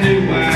new